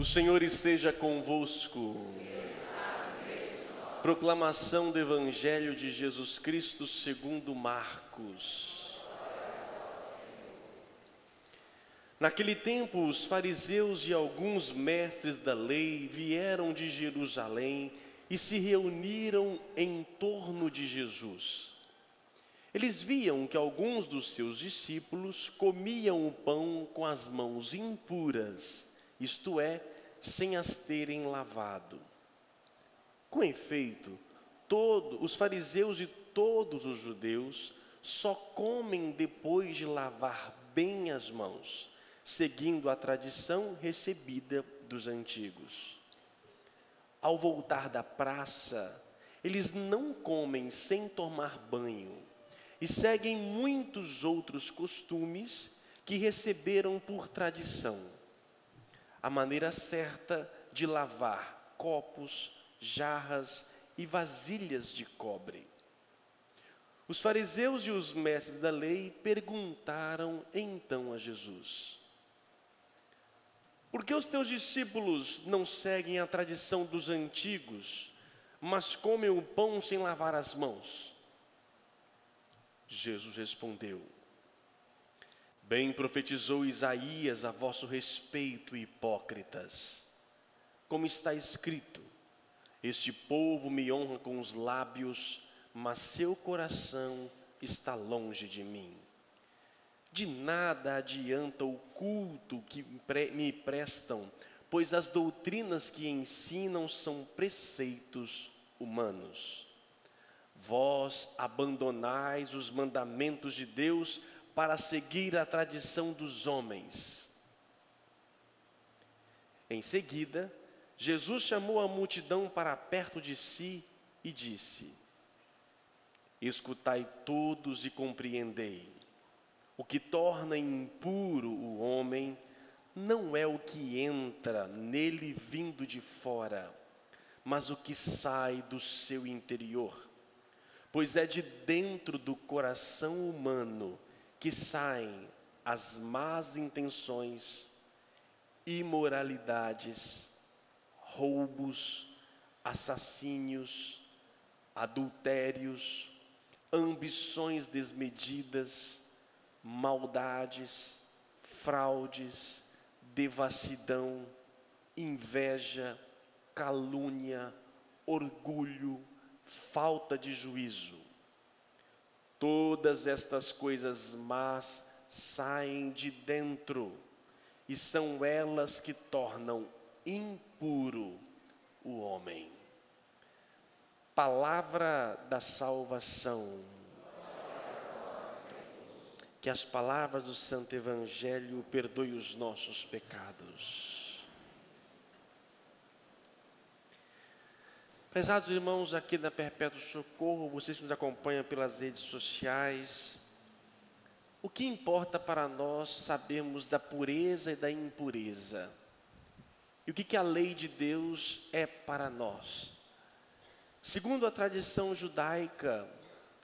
O Senhor esteja convosco. Proclamação do Evangelho de Jesus Cristo segundo Marcos. Naquele tempo, os fariseus e alguns mestres da lei vieram de Jerusalém e se reuniram em torno de Jesus. Eles viam que alguns dos seus discípulos comiam o pão com as mãos impuras, isto é, sem as terem lavado. Com efeito, os fariseus e todos os judeus só comem depois de lavar bem as mãos, seguindo a tradição recebida dos antigos. Ao voltar da praça, eles não comem sem tomar banho e seguem muitos outros costumes que receberam por tradição. A maneira certa de lavar copos, jarras e vasilhas de cobre. Os fariseus e os mestres da lei perguntaram então a Jesus: por que os teus discípulos não seguem a tradição dos antigos, mas comem o pão sem lavar as mãos? Jesus respondeu: bem profetizou Isaías a vosso respeito, hipócritas, como está escrito: este povo me honra com os lábios, mas seu coração está longe de mim. De nada adianta o culto que me prestam, pois as doutrinas que ensinam são preceitos humanos. Vós abandonais os mandamentos de Deus para seguir a tradição dos homens. Em seguida, Jesus chamou a multidão para perto de si e disse: escutai todos e compreendei. O que torna impuro o homem não é o que entra nele vindo de fora, mas o que sai do seu interior. Pois é de dentro do coração humano que saem as más intenções, imoralidades, roubos, assassínios, adultérios, ambições desmedidas, maldades, fraudes, devassidão, inveja, calúnia, orgulho, falta de juízo. Todas estas coisas más saem de dentro e são elas que tornam impuro o homem. Palavra da salvação. Que as palavras do Santo Evangelho perdoem os nossos pecados. Prezados irmãos aqui da Perpétuo Socorro, vocês que nos acompanham pelas redes sociais, o que importa para nós sabermos da pureza e da impureza? E o que a lei de Deus é para nós? Segundo a tradição judaica,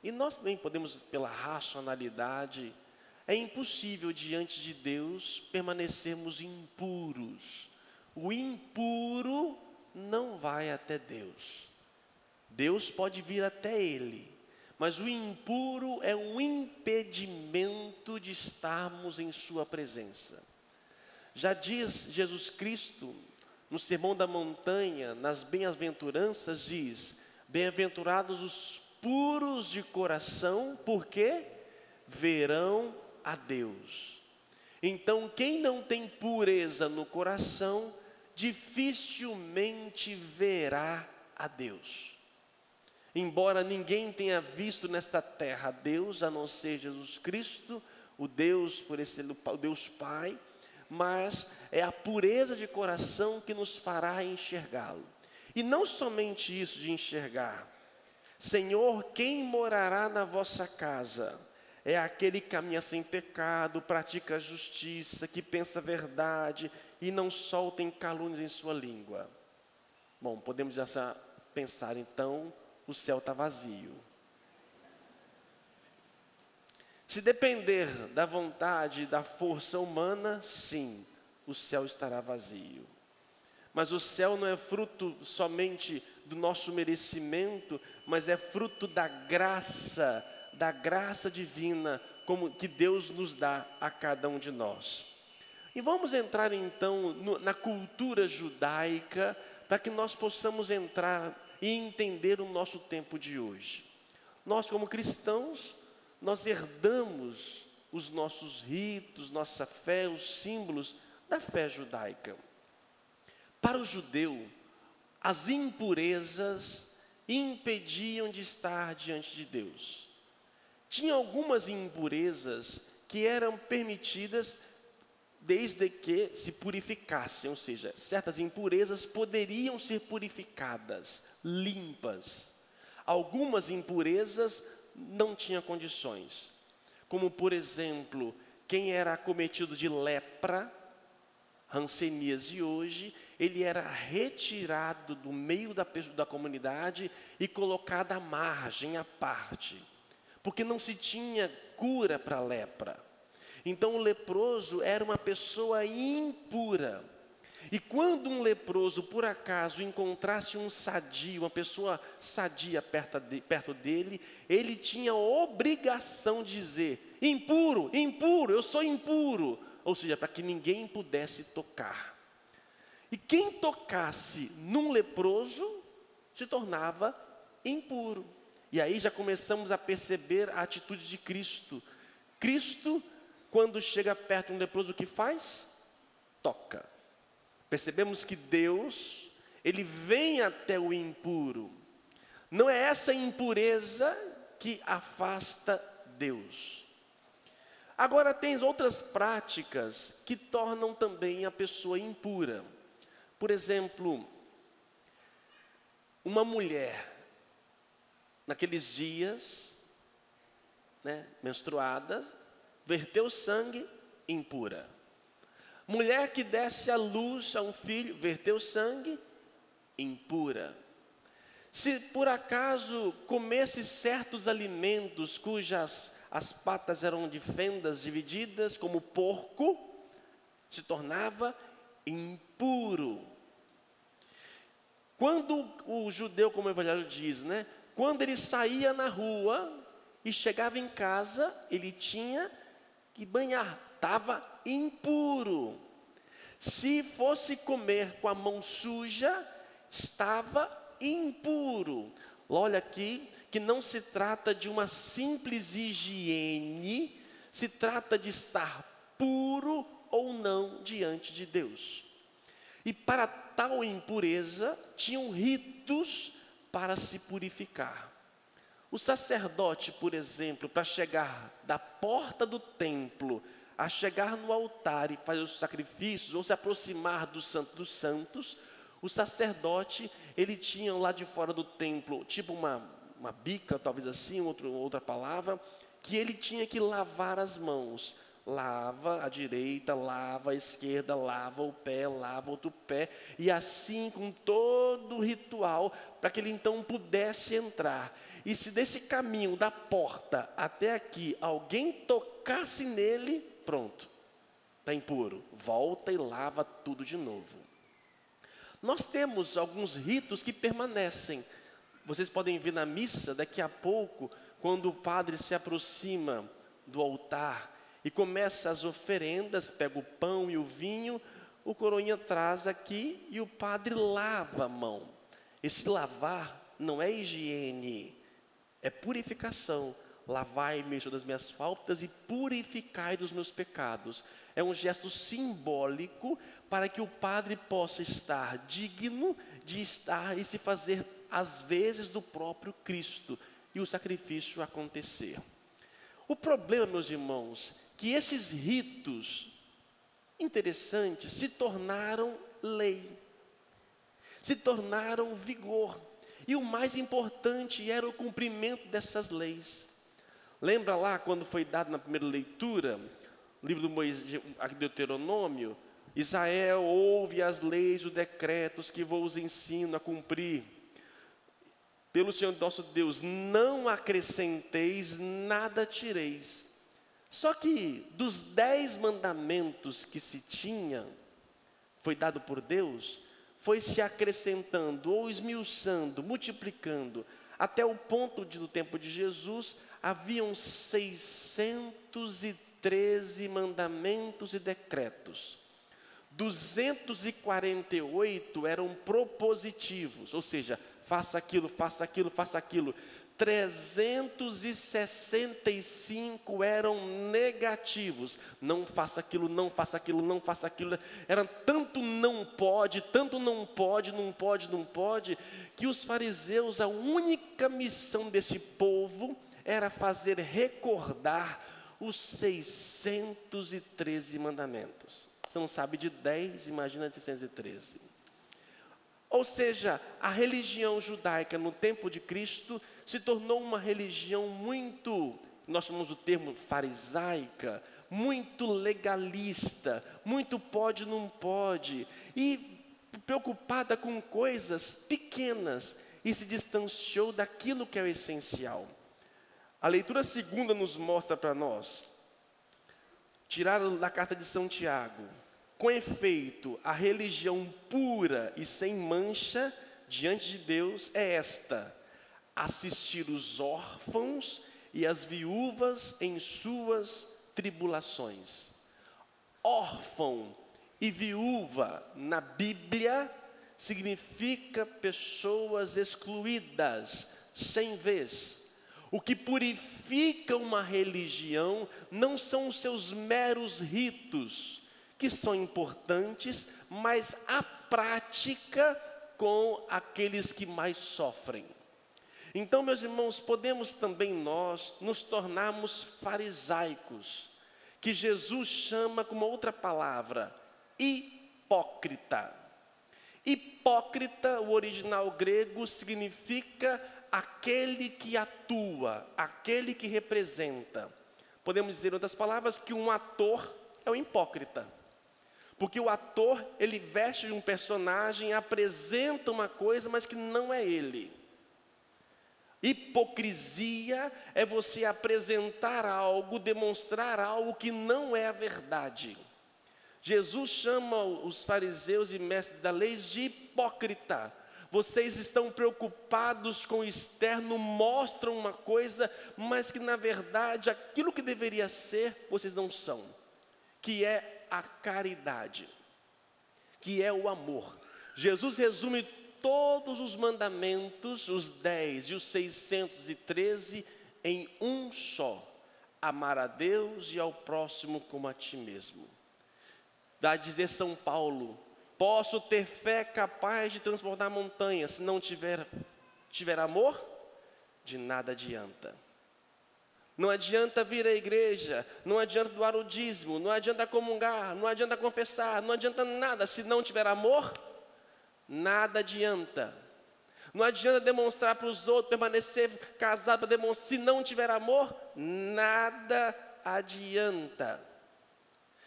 e nós também podemos pela racionalidade, é impossível diante de Deus permanecermos impuros. O impuro não vai até Deus. Deus pode vir até ele, mas o impuro é um impedimento de estarmos em sua presença. Já diz Jesus Cristo, no Sermão da Montanha, nas bem-aventuranças, diz: bem-aventurados os puros de coração, porque verão a Deus. Então, quem não tem pureza no coração, dificilmente verá a Deus. Embora ninguém tenha visto nesta terra a Deus, a não ser Jesus Cristo, o Deus por excelência, o Deus Pai, mas é a pureza de coração que nos fará enxergá-lo. E não somente isso de enxergar. Senhor, quem morará na vossa casa? É aquele que caminha sem pecado, pratica a justiça, que pensa a verdade e não solta calúnias em sua língua. Bom, podemos pensar então, o céu está vazio. Se depender da vontade e da força humana, sim, o céu estará vazio. Mas o céu não é fruto somente do nosso merecimento, mas é fruto da graça divina como que Deus nos dá a cada um de nós. E vamos entrar então na cultura judaica para que nós possamos entrar e entender o nosso tempo de hoje. Nós, como cristãos, nós herdamos os nossos ritos, nossa fé, os símbolos da fé judaica. Para o judeu, as impurezas impediam de estar diante de Deus. Tinha algumas impurezas que eram permitidas desde que se purificassem, ou seja, certas impurezas poderiam ser purificadas, limpas. Algumas impurezas não tinham condições, como por exemplo, quem era acometido de lepra, hanseníase hoje, ele era retirado do meio da comunidade e colocado à margem, à parte, porque não se tinha cura para a lepra. Então o leproso era uma pessoa impura. E quando um leproso, por acaso, encontrasse um sadio, uma pessoa sadia perto dele, ele tinha obrigação de dizer, impuro, impuro, eu sou impuro. Ou seja, para que ninguém pudesse tocar. E quem tocasse num leproso, se tornava impuro. E aí já começamos a perceber a atitude de Cristo. Cristo, quando chega perto de um leproso, o que faz? Toca. Percebemos que Deus, Ele vem até o impuro. Não é essa impureza que afasta Deus. Agora, tem outras práticas que tornam também a pessoa impura. Por exemplo, uma mulher, naqueles dias, menstruada, verteu sangue, impura. Mulher que desse à luz a um filho, verteu sangue, impura. Se por acaso comesse certos alimentos cujas as patas eram de fendas divididas, como porco, se tornava impuro. Quando o judeu, como o evangelho diz, quando ele saía na rua e chegava em casa, ele tinha que banhar, estava impuro. Se fosse comer com a mão suja, estava impuro. Olha aqui que não se trata de uma simples higiene, se trata de estar puro ou não diante de Deus. E para tal impureza, tinham ritos para se purificar. O sacerdote, por exemplo, para chegar da porta do templo, a chegar no altar e fazer os sacrifícios, ou se aproximar do Santo dos Santos, o sacerdote, ele tinha lá de fora do templo, tipo uma bica, talvez assim, outra palavra, que ele tinha que lavar as mãos. Lava a direita, lava a esquerda, lava o pé, lava outro pé. E assim com todo o ritual, para que ele então pudesse entrar. E se desse caminho da porta até aqui, alguém tocasse nele, pronto. Está impuro. Volta e lava tudo de novo. Nós temos alguns ritos que permanecem. Vocês podem ver na missa, daqui a pouco, quando o padre se aproxima do altar e começa as oferendas, pega o pão e o vinho, o coroinha traz aqui e o padre lava a mão. Esse lavar não é higiene, é purificação. Lavai-me das minhas faltas e purificai dos meus pecados. É um gesto simbólico para que o padre possa estar digno de estar e se fazer às vezes do próprio Cristo e o sacrifício acontecer. O problema, meus irmãos, que esses ritos interessantes se tornaram lei, se tornaram vigor. E o mais importante era o cumprimento dessas leis. Lembra lá quando foi dado na primeira leitura, o livro de Deuteronômio? Israel, ouve as leis, os decretos que vos ensino a cumprir. Pelo Senhor nosso Deus, não acrescenteis, nada tireis. Só que dos 10 mandamentos que se tinha, foi dado por Deus, foi se acrescentando ou esmiuçando, multiplicando, até o ponto de, no tempo de Jesus, haviam 613 mandamentos e decretos. 248 eram propositivos, ou seja, faça aquilo, faça aquilo, faça aquilo. 365 eram negativos. Não faça aquilo, não faça aquilo, não faça aquilo. Era tanto não pode, não pode, não pode, que os fariseus, a única missão desse povo era fazer recordar os 613 mandamentos. Você não sabe de 10, imagina de 613. Ou seja, a religião judaica no tempo de Cristo se tornou uma religião muito, nós chamamos o termo farisaica, muito legalista, muito pode, não pode, e preocupada com coisas pequenas, e se distanciou daquilo que é o essencial. A leitura segunda nos mostra para nós, tiraram da carta de São Tiago: com efeito, a religião pura e sem mancha diante de Deus é esta: assistir os órfãos e as viúvas em suas tribulações. Órfão e viúva na Bíblia significa pessoas excluídas, sem vez. O que purifica uma religião não são os seus meros ritos, que são importantes, mas a prática com aqueles que mais sofrem. Então, meus irmãos, podemos também nós nos tornarmos farisaicos, que Jesus chama com uma outra palavra, hipócrita. Hipócrita, o original grego, significa aquele que atua, aquele que representa. Podemos dizer, em outras palavras, que um ator é um hipócrita. Porque o ator, ele veste de um personagem, apresenta uma coisa, mas que não é ele. Hipocrisia é você apresentar algo, demonstrar algo que não é a verdade. Jesus chama os fariseus e mestres da lei de hipócrita. Vocês estão preocupados com o externo, mostram uma coisa, mas que na verdade aquilo que deveria ser, vocês não são. Que é a caridade, que é o amor. Jesus resume todos os mandamentos, os 10 e os 613, em um só: amar a Deus e ao próximo como a ti mesmo. Vai dizer São Paulo: posso ter fé capaz de transportar montanhas, se não tiver amor, de nada adianta. Não adianta vir à igreja, não adianta doar o dízimo, não adianta comungar, não adianta confessar, não adianta nada. Se não tiver amor, nada adianta. Não adianta demonstrar para os outros, permanecer casado para demonstrar. Se não tiver amor, nada adianta.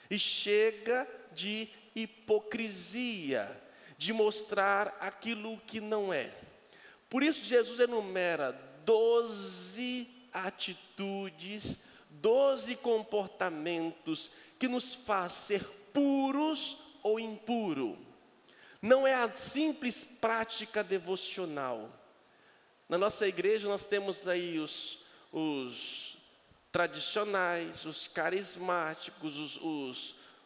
E chega de hipocrisia, de mostrar aquilo que não é. Por isso Jesus enumera 12 atitudes, 12 comportamentos que nos faz ser puros ou impuro. Não é a simples prática devocional. Na nossa igreja nós temos aí os tradicionais, os carismáticos,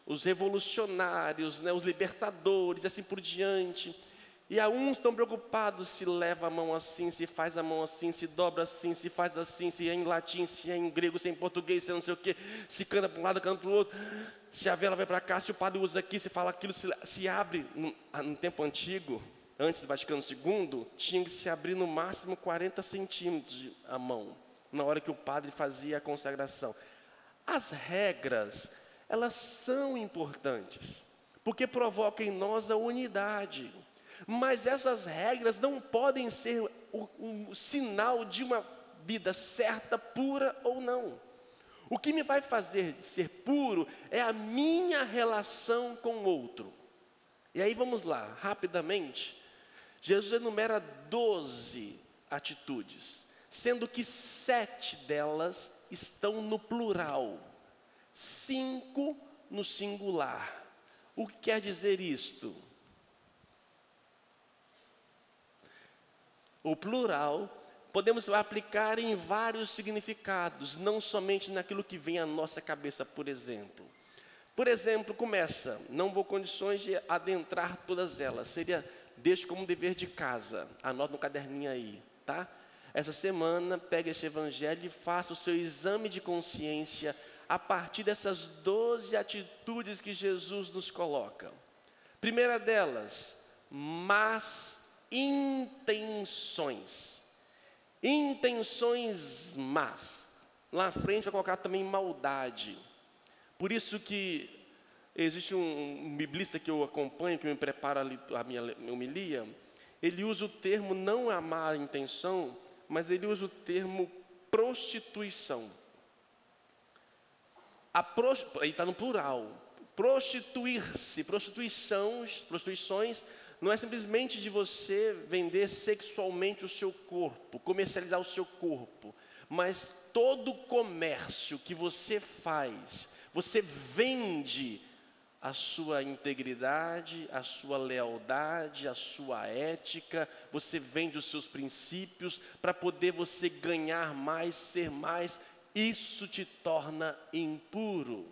os revolucionários, né, os libertadores, assim por diante. E a uns estão preocupados se leva a mão assim, se faz a mão assim, se dobra assim, se faz assim, se é em latim, se é em grego, se é em português, se é não sei o quê, se canta para um lado, canta para o outro, se a vela vai para cá, se o padre usa aqui, se fala aquilo, se abre. No tempo antigo, antes do Vaticano II, tinha que se abrir no máximo 40 centímetros a mão, na hora que o padre fazia a consagração. As regras, elas são importantes, porque provocam em nós a unidade. Mas essas regras não podem ser o sinal de uma vida certa, pura ou não. O que me vai fazer ser puro é a minha relação com o outro. E aí vamos lá, rapidamente. Jesus enumera 12 atitudes, sendo que 7 delas estão no plural, 5 no singular. O que quer dizer isto? o plural, podemos aplicar em vários significados, não somente naquilo que vem à nossa cabeça, por exemplo. Por exemplo, começa, não vou condições de adentrar todas elas, seria, deixe como dever de casa, anota no caderninho aí, tá? Essa semana, pegue esse evangelho e faça o seu exame de consciência a partir dessas 12 atitudes que Jesus nos coloca. Primeira delas, más intenções. Intenções más. Lá à frente vai colocar também maldade. Por isso que existe um biblista que eu acompanho, que me prepara a minha homilia, ele usa o termo não a má intenção, mas ele usa o termo prostituição. Aí está no plural. Prostituir-se, prostituições, não é simplesmente de você vender sexualmente o seu corpo, comercializar o seu corpo, mas todo comércio que você faz, você vende a sua integridade, a sua lealdade, a sua ética, você vende os seus princípios para poder você ganhar mais, ser mais, isso te torna impuro.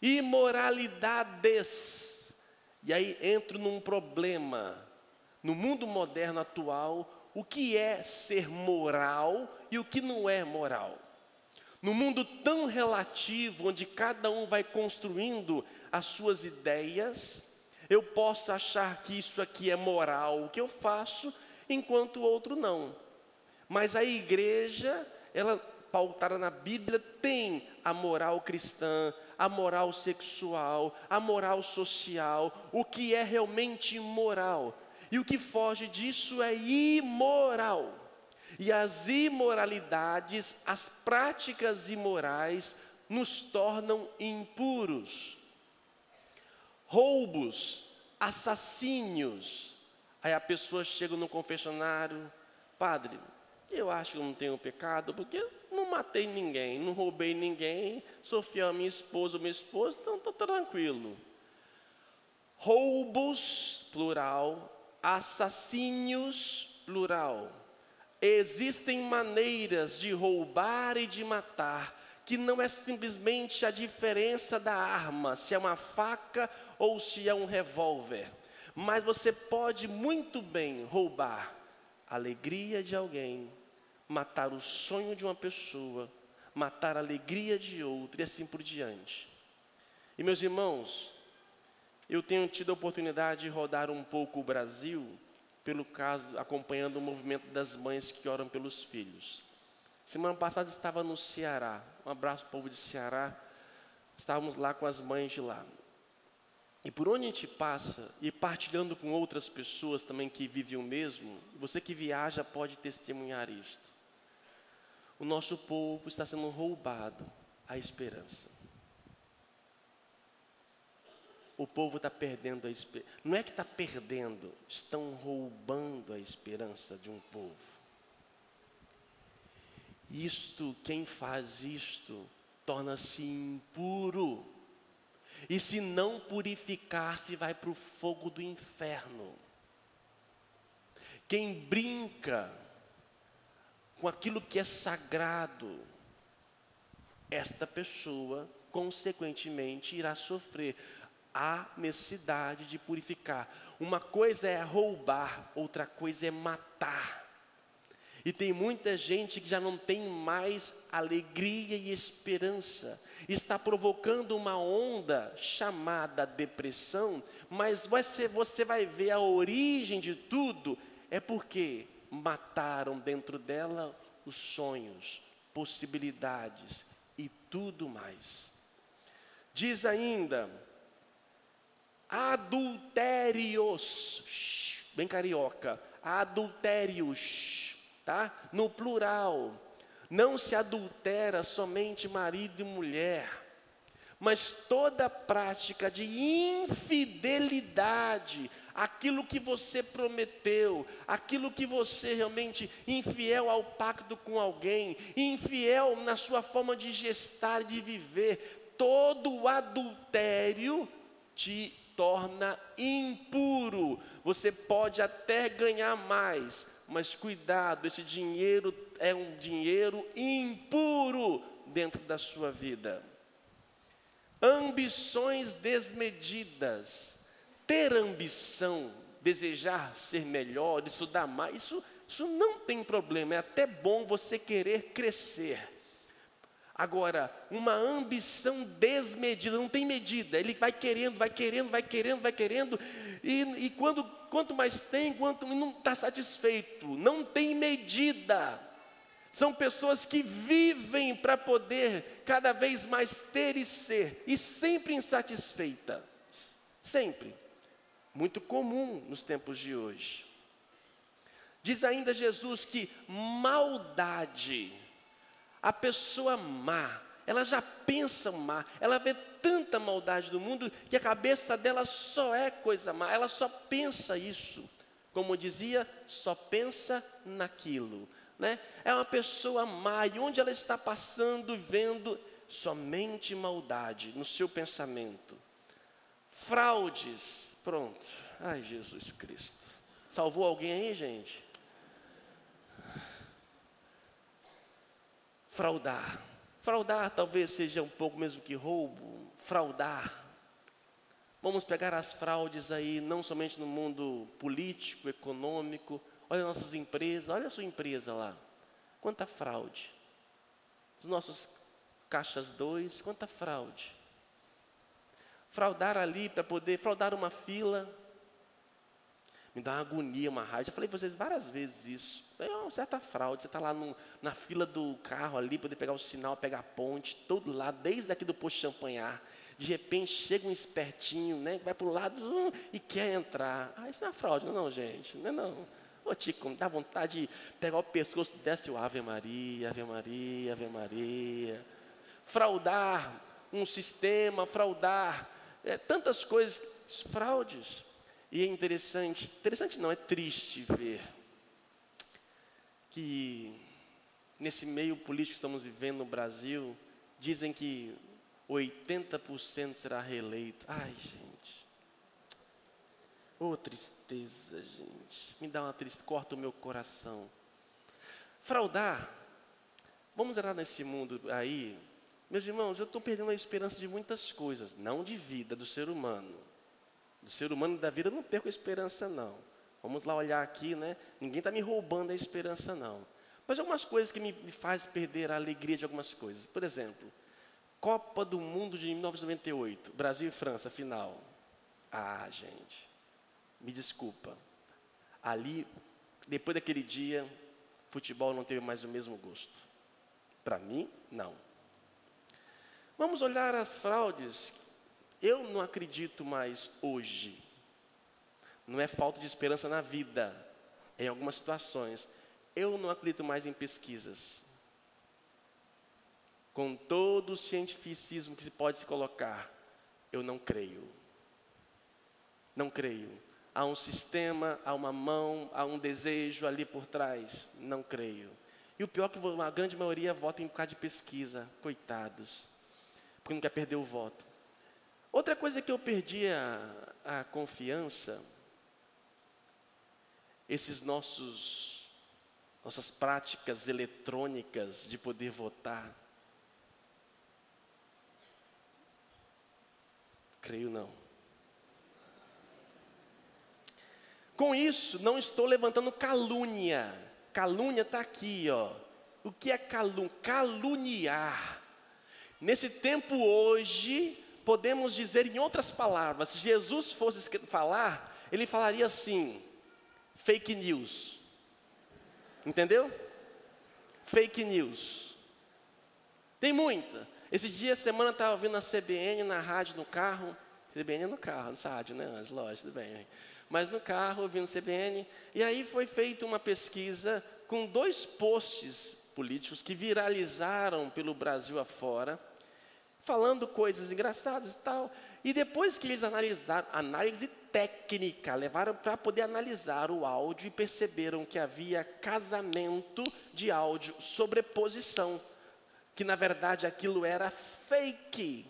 Imoralidades. E aí entro num problema. No mundo moderno atual, o que é ser moral e o que não é moral? Num mundo tão relativo, onde cada um vai construindo as suas ideias, eu posso achar que isso aqui é moral, o que eu faço, enquanto o outro não. Mas a igreja, ela, pautada na Bíblia, tem a moral cristã, a moral sexual, a moral social, o que é realmente moral. E o que foge disso é imoral. E as imoralidades, as práticas imorais, nos tornam impuros. Roubos, assassínios. Aí a pessoa chega no confessionário, padre, eu acho que eu não tenho pecado, porque eu não matei ninguém, não roubei ninguém, sou fiel à minha esposa, então estou tranquilo. Roubos, plural, assassínios, plural. Existem maneiras de roubar e de matar, que não é simplesmente a diferença da arma, se é uma faca ou se é um revólver. Mas você pode muito bem roubar a alegria de alguém, matar o sonho de uma pessoa, matar a alegria de outra e assim por diante. E meus irmãos, eu tenho tido a oportunidade de rodar um pouco o Brasil, pelo caso, acompanhando o movimento das mães que oram pelos filhos. Semana passada estava no Ceará, um abraço povo de Ceará, estávamos lá com as mães de lá. E por onde a gente passa, e partilhando com outras pessoas também que vivem o mesmo, você que viaja pode testemunhar isto. O nosso povo está sendo roubado a esperança. O povo está perdendo a esperança. Não é que está perdendo, estão roubando a esperança de um povo. Isto, quem faz isto, torna-se impuro. E se não purificar-se, vai para o fogo do inferno. Quem brinca com aquilo que é sagrado, esta pessoa, consequentemente, irá sofrer. Há necessidade de purificar. Uma coisa é roubar, outra coisa é matar. E tem muita gente que já não tem mais alegria e esperança. Está provocando uma onda chamada depressão, mas você vai ver a origem de tudo, é porque mataram dentro dela os sonhos, possibilidades e tudo mais. Diz ainda, adultérios, bem carioca, adultérios, tá? No plural, não se adultera somente marido e mulher, mas toda prática de infidelidade, aquilo que você prometeu, aquilo que você realmente infiel ao pacto com alguém, infiel na sua forma de gestar, de viver, todo adultério te torna impuro. Você pode até ganhar mais, mas cuidado, esse dinheiro é um dinheiro impuro dentro da sua vida. Ambições desmedidas. Ter ambição, desejar ser melhor, estudar mais, isso não tem problema, é até bom você querer crescer. Agora, uma ambição desmedida, não tem medida, ele vai querendo, e quanto mais tem, quanto não está satisfeito, não tem medida. São pessoas que vivem para poder cada vez mais ter e ser, e sempre insatisfeita, sempre. Muito comum nos tempos de hoje. Diz ainda Jesus que maldade, a pessoa má, ela já pensa má, ela vê tanta maldade do mundo que a cabeça dela só é coisa má, ela só pensa isso. Como eu dizia, só pensa naquilo, né? É uma pessoa má e onde ela está passando e vendo somente maldade no seu pensamento. Fraudes, pronto. Ai, Jesus Cristo. Salvou alguém aí, gente? Fraudar. Fraudar talvez seja um pouco mesmo que roubo. Fraudar. Vamos pegar as fraudes aí, não somente no mundo político, econômico. Olha nossas empresas, olha a sua empresa lá. Quanta fraude. Os nossos caixas 2, quanta fraude. Fraudar ali para poder, fraudar uma fila. Me dá uma agonia, uma raiva. Já falei para vocês várias vezes isso. É uma certa fraude. Você está lá na fila do carro ali, poder pegar o sinal, pegar a ponte, todo lado, desde aqui do posto Champanhar. De repente chega um espertinho, né, vai para o lado e quer entrar. Ah, isso não é fraude, não, gente. Não é não. Ô, Tico, dá vontade de pegar o pescoço, desce o Ave Maria, Ave Maria, Ave Maria. Fraudar um sistema, fraudar. Tantas coisas, fraudes. E é interessante, interessante não, é triste ver que nesse meio político que estamos vivendo no Brasil, dizem que 80% será reeleito. Ai, gente. Ô, tristeza, gente. Me dá uma tristeza, corta o meu coração. Fraudar. Vamos entrar nesse mundo aí. Meus irmãos, eu estou perdendo a esperança de muitas coisas, não de vida, do ser humano. Do ser humano e da vida eu não perco a esperança, não. Vamos lá olhar aqui, né? Ninguém está me roubando a esperança, não. Mas algumas coisas que me fazem perder a alegria de algumas coisas. Por exemplo, Copa do Mundo de 1998, Brasil e França, final. Ah, gente, me desculpa. Ali, depois daquele dia, futebol não teve mais o mesmo gosto. Para mim, não. Vamos olhar as fraudes. Eu não acredito mais hoje. Não é falta de esperança na vida. Em algumas situações. Eu não acredito mais em pesquisas. Com todo o cientificismo que se pode se colocar, eu não creio. Não creio. Há um sistema, há uma mão, há um desejo ali por trás. Não creio. E o pior é que a grande maioria vota em causa de pesquisa. Coitados. Porque não quer perder o voto. Outra coisa que eu perdi a confiança, nossas práticas eletrônicas de poder votar. Creio não. Com isso, não estou levantando calúnia. Calúnia está aqui, ó. O que é calúnia? Caluniar. Nesse tempo hoje, podemos dizer em outras palavras, se Jesus fosse falar, ele falaria assim, fake news. Entendeu? Fake news. Tem muita. Esse dia, semana, eu estava ouvindo a CBN na rádio, no carro. CBN é no carro, não é rádio, né? As lojas, tudo bem. Mas no carro, ouvindo CBN. E aí foi feita uma pesquisa com 2 posts políticos que viralizaram pelo Brasil afora, falando coisas engraçadas e tal. E depois que eles analisaram, análise técnica, levaram para poder analisar o áudio e perceberam que havia casamento de áudio, sobreposição, que na verdade aquilo era fake.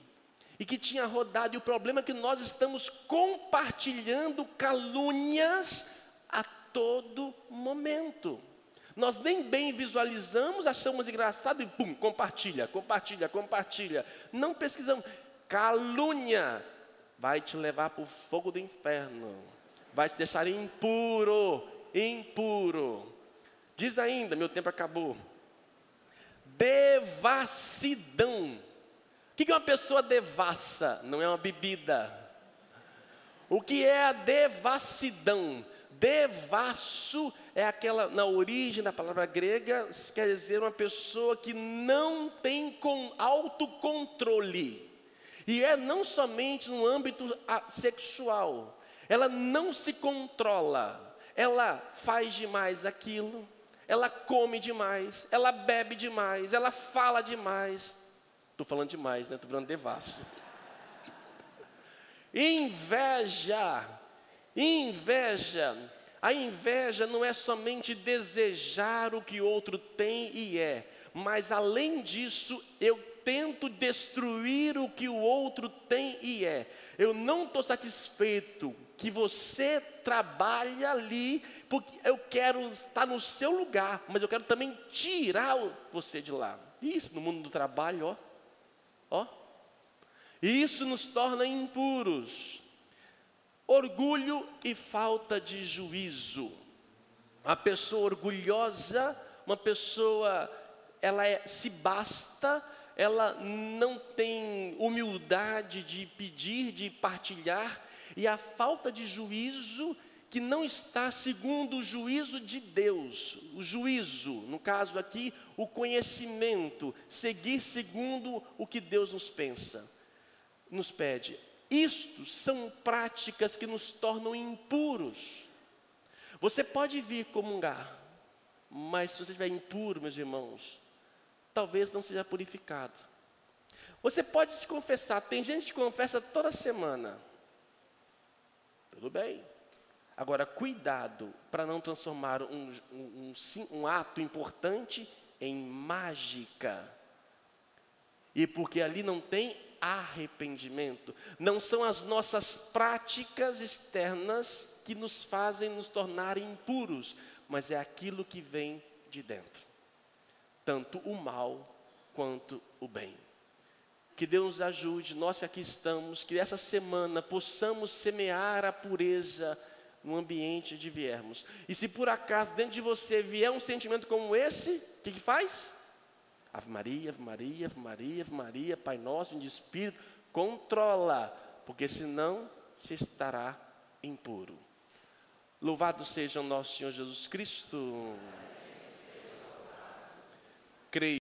e que tinha rodado. E o problema é que nós estamos compartilhando calúnias a todo momento. Nós nem bem visualizamos, achamos engraçado e pum, compartilha, compartilha, compartilha. Não pesquisamos. Calúnia vai te levar para o fogo do inferno. Vai te deixar impuro, impuro. Diz ainda, meu tempo acabou. Devassidão. O que é uma pessoa devassa? Não é uma bebida. O que é a devassidão? Devasso é aquela, na origem da palavra grega, quer dizer uma pessoa que não tem autocontrole. E é não somente no âmbito sexual. Ela não se controla. Ela faz demais aquilo. Ela come demais. Ela bebe demais. Ela fala demais. Estou falando demais, né? Estou falando devasso. Inveja. Inveja. A inveja não é somente desejar o que outro tem e é, mas além disso eu tento destruir o que o outro tem e é. Eu não estou satisfeito que você trabalhe ali, porque eu quero estar no seu lugar, mas eu quero também tirar você de lá. Isso no mundo do trabalho, ó. Ó. Isso nos torna impuros. Orgulho e falta de juízo. A pessoa orgulhosa, uma pessoa, ela se basta, ela não tem humildade de pedir, de partilhar, e a falta de juízo que não está segundo o juízo de Deus. O juízo, no caso aqui, o conhecimento, seguir segundo o que Deus nos pede. Isto são práticas que nos tornam impuros. Você pode vir comungar, mas se você estiver impuro, meus irmãos, talvez não seja purificado. Você pode se confessar, tem gente que confessa toda semana. Tudo bem. Agora, cuidado para não transformar um ato importante em mágica. E porque ali não tem arrependimento. Não são as nossas práticas externas que nos fazem nos tornar impuros, mas é aquilo que vem de dentro. Tanto o mal quanto o bem. Que Deus nos ajude, nós que aqui estamos, que essa semana possamos semear a pureza no ambiente onde viermos. E se por acaso dentro de você vier um sentimento como esse, o que faz? Ave Maria, Ave Maria, Ave Maria, Ave Maria, Pai Nosso, de Espírito, controla, porque senão se estará impuro. Louvado seja o nosso Senhor Jesus Cristo. Creio.